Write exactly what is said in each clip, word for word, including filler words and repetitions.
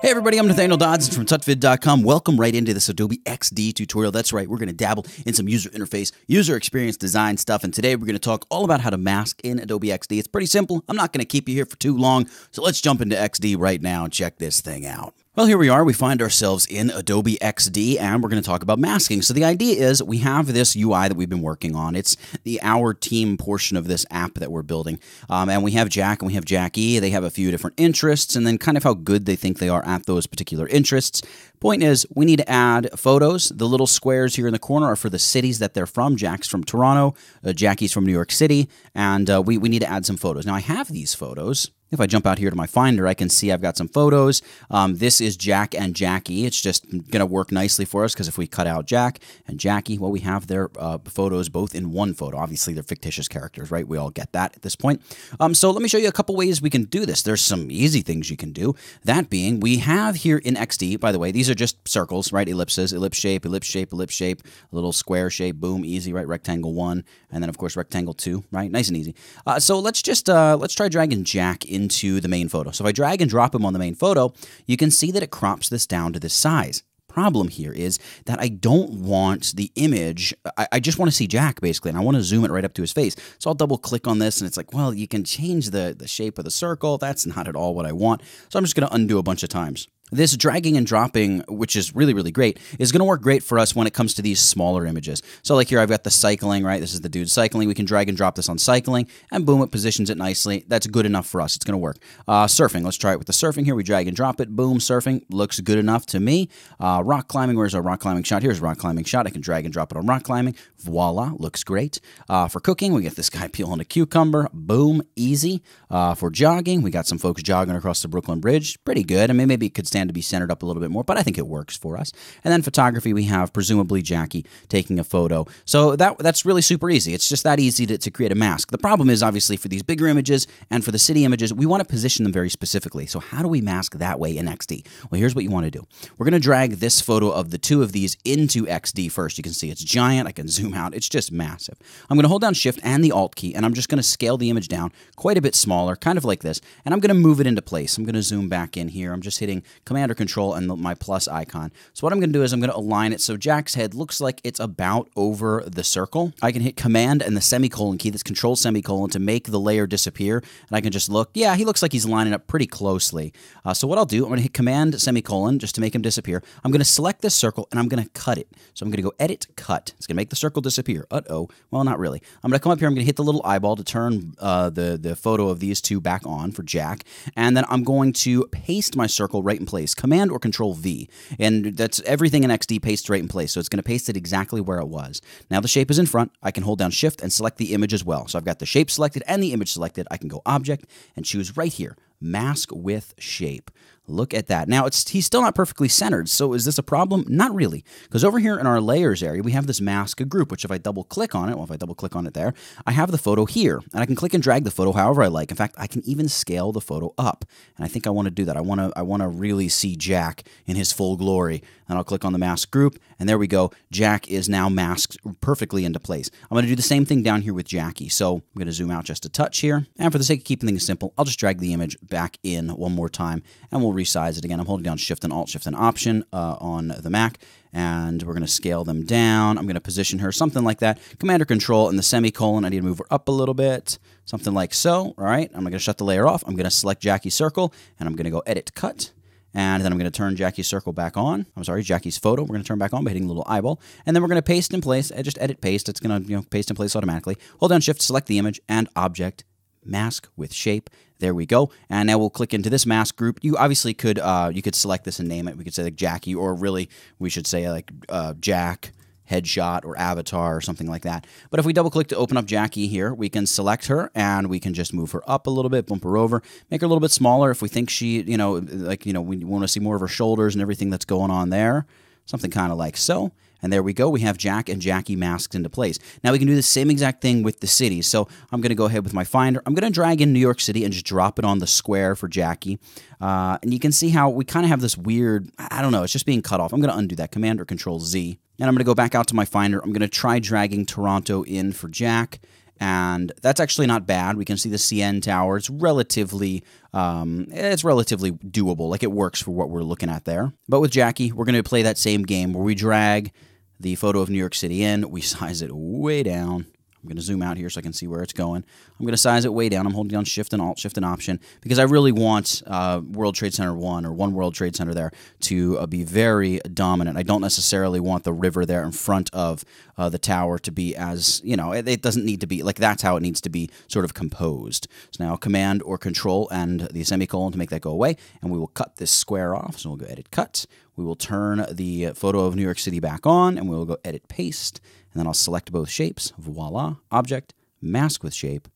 Hey everybody, I'm Nathaniel Dodson from tutvid dot com. Welcome right into this Adobe X D tutorial. That's right, we're going to dabble in some user interface, user experience design stuff, and today we're going to talk all about how to mask in Adobe X D. It's pretty simple. I'm not going to keep you here for too long, so let's jump into X D right now and check this thing out. Well, here we are. We find ourselves in Adobe X D, and we're going to talk about masking. So the idea is we have this U I that we've been working on. It's the Our Team portion of this app that we're building. Um, and we have Jack and we have Jackie. They have a few different interests and then kind of how good they think they are at those particular interests. Point is, we need to add photos. The little squares here in the corner are for the cities that they're from. Jack's from Toronto. Uh, Jackie's from New York City. And uh, we, we need to add some photos. Now, I have these photos. If I jump out here to my Finder, I can see I've got some photos. Um, this is Jack and Jackie. It's just going to work nicely for us because if we cut out Jack and Jackie, well, we have their uh, photos both in one photo. Obviously, they're fictitious characters, right? We all get that at this point. Um, so let me show you a couple ways we can do this. There's some easy things you can do. That being, we have here in X D, by the way, these are just circles, right? Ellipses, ellipse shape, ellipse shape, ellipse shape, a little square shape, boom, easy, right? Rectangle one, and then, of course, rectangle two, right? Nice and easy. Uh, so let's just uh, let's try dragging Jack in. into the main photo. So if I drag and drop him on the main photo, you can see that it crops this down to this size. Problem here is that I don't want the image. I, I just want to see Jack basically, and I want to zoom it right up to his face. So I'll double click on this and it's like, well, you can change the, the shape of the circle. That's not at all what I want. So I'm just going to undo a bunch of times. This dragging and dropping, which is really, really great, is going to work great for us when it comes to these smaller images. So like here, I've got the cycling, right? This is the dude cycling. We can drag and drop this on cycling, and boom, it positions it nicely. That's good enough for us. It's going to work. Uh, surfing. Let's try it with the surfing here. We drag and drop it. Boom, surfing. Looks good enough to me. Uh, rock climbing. Where's our rock climbing shot? Here's a rock climbing shot. I can drag and drop it on rock climbing. Voila. Looks great. Uh, for cooking, we get this guy peeling a cucumber. Boom. Easy. Uh, for jogging, we got some folks jogging across the Brooklyn Bridge. Pretty good. I mean, maybe it could stand to be centered up a little bit more, but I think it works for us. And then photography, we have presumably Jackie taking a photo. So that that's really super easy. It's just that easy to, to create a mask. The problem is obviously for these bigger images and for the city images, we want to position them very specifically. So how do we mask that way in X D? Well, here's what you want to do. We're going to drag this photo of the two of these into X D first. You can see it's giant. I can zoom out. It's just massive. I'm going to hold down Shift and the Alt key, and I'm just going to scale the image down quite a bit smaller, kind of like this, and I'm going to move it into place. I'm going to zoom back in here. I'm just hitting Command or Control and the, my plus icon. So what I'm going to do is I'm going to align it so Jack's head looks like it's about over the circle. I can hit Command and the semicolon key, that's Control semicolon, to make the layer disappear. And I can just look. Yeah, he looks like he's lining up pretty closely. Uh, so what I'll do, I'm going to hit Command semicolon just to make him disappear. I'm going to select this circle and I'm going to cut it. So I'm going to go Edit, Cut. It's going to make the circle disappear. Uh-oh. Well, not really. I'm going to come up here. I'm going to hit the little eyeball to turn uh, the, the photo of these two back on for Jack. And then I'm going to paste my circle right in place. Command or Control V, and that's everything in X D pastes right in place, so it's going to paste it exactly where it was. Now the shape is in front. I can hold down Shift and select the image as well. So I've got the shape selected and the image selected. I can go Object and choose right here, Mask with Shape. Look at that. Now, it's he's still not perfectly centered, so is this a problem? Not really, because over here in our Layers area, we have this Mask a Group, which if I double-click on it, well, if I double-click on it there, I have the photo here, and I can click and drag the photo however I like. In fact, I can even scale the photo up, and I think I want to do that. I want to I want to really see Jack in his full glory, and I'll click on the Mask Group, and there we go. Jack is now masked perfectly into place. I'm going to do the same thing down here with Jackie, so I'm going to zoom out just a touch here, and for the sake of keeping things simple, I'll just drag the image back in one more time, and we'll resize it again. I'm holding down Shift and Alt, Shift and Option uh, on the Mac, and we're going to scale them down. I'm going to position her, something like that. Command or Control and the semicolon. I need to move her up a little bit, something like so. All right, I'm going to shut the layer off. I'm going to select Jackie's circle, and I'm going to go Edit, Cut. And then I'm going to turn Jackie's circle back on. I'm sorry, Jackie's photo. We're going to turn back on by hitting the little eyeball. And then we're going to paste in place. I just edit paste. It's going to you know paste in place automatically. Hold down Shift, select the image, and Object, Mask with Shape. There we go. And now we'll click into this mask group. You obviously could uh, you could select this and name it. We could say like Jackie, or really we should say like uh, Jack Headshot or Avatar or something like that. But if we double click to open up Jackie here, we can select her and we can just move her up a little bit, bump her over, make her a little bit smaller if we think she, you know, like, you know, we want to see more of her shoulders and everything that's going on there. Something kind of like so. And there we go. We have Jack and Jackie masked into place. Now we can do the same exact thing with the city. So I'm going to go ahead with my Finder. I'm going to drag in New York City and just drop it on the square for Jackie. Uh, and you can see how we kind of have this weird, I don't know, it's just being cut off. I'm going to undo that. Command or Control Z. And I'm going to go back out to my Finder. I'm going to try dragging Toronto in for Jack. And that's actually not bad. We can see the C N Tower. It's relatively, um, it's relatively doable. Like, it works for what we're looking at there. But with Jackie, we're going to play that same game where we drag the photo of New York City in. We size it way down. I'm going to zoom out here so I can see where it's going. I'm going to size it way down. I'm holding down Shift and Alt, Shift and Option, because I really want uh, World Trade Center one or One World Trade Center there to uh, be very dominant. I don't necessarily want the river there in front of uh, the tower to be as, you know, it, it doesn't need to be, like, that's how it needs to be sort of composed. So now Command or Control and the semicolon to make that go away, and we will cut this square off. So we'll go Edit Cut. We will turn the photo of New York City back on, and we will go Edit Paste. And then I'll select both shapes, voila, object, mask with shape,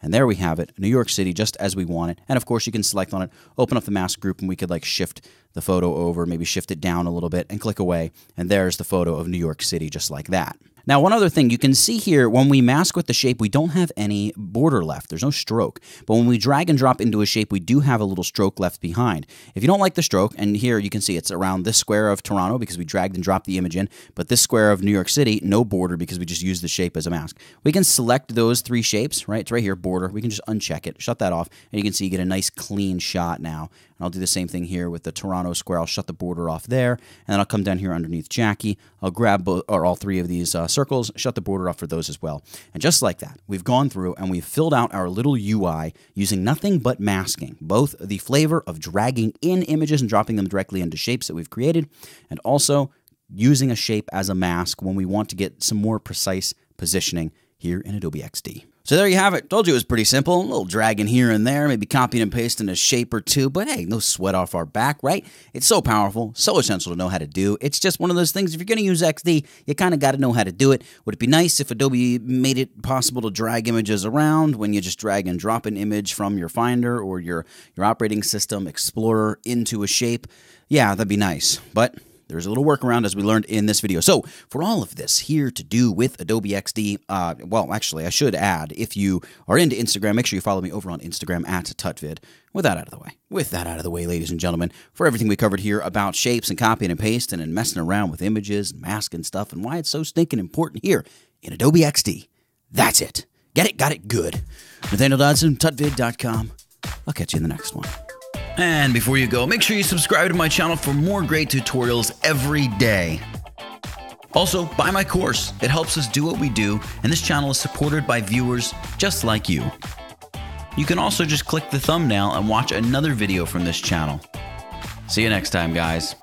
and there we have it, New York City, just as we want it. And of course you can select on it, open up the mask group, and we could like shift the photo over, maybe shift it down a little bit and click away, and there's the photo of New York City just like that. Now, one other thing you can see here, when we mask with the shape, we don't have any border left. There's no stroke. But when we drag and drop into a shape, we do have a little stroke left behind. If you don't like the stroke, and here you can see it's around this square of Toronto because we dragged and dropped the image in, but this square of New York City, no border because we just used the shape as a mask. We can select those three shapes, right? It's right here, border. We can just uncheck it, shut that off, and you can see you get a nice clean shot now. And I'll do the same thing here with the Toronto square. I'll shut the border off there, and then I'll come down here underneath Jackie. I'll grab both, or all three of these uh, circles, shut the border off for those as well. And just like that, we've gone through and we've filled out our little U I using nothing but masking, both the flavor of dragging in images and dropping them directly into shapes that we've created, and also using a shape as a mask when we want to get some more precise positioning here in Adobe X D. So there you have it. Told you it was pretty simple. A little dragging here and there, maybe copying and pasting a shape or two, but hey, no sweat off our back, right? It's so powerful, so essential to know how to do. It's just one of those things, if you're going to use X D, you kind of got to know how to do it. Would it be nice if Adobe made it possible to drag images around when you just drag and drop an image from your Finder or your, your operating system Explorer into a shape? Yeah, that'd be nice, but there's a little workaround, as we learned in this video. So for all of this here to do with Adobe X D, uh, well, actually, I should add, if you are into Instagram, make sure you follow me over on Instagram at tutvid. With that out of the way, with that out of the way, ladies and gentlemen, for everything we covered here about shapes and copying and pasting and messing around with images and masking stuff and why it's so stinking important here in Adobe X D, that's it. Get it, got it, good. Nathaniel Dodson, tutvid dot com. I'll catch you in the next one. And before you go, make sure you subscribe to my channel for more great tutorials every day. Also, buy my course. It helps us do what we do, and this channel is supported by viewers just like you. You can also just click the thumbnail and watch another video from this channel. See you next time, guys.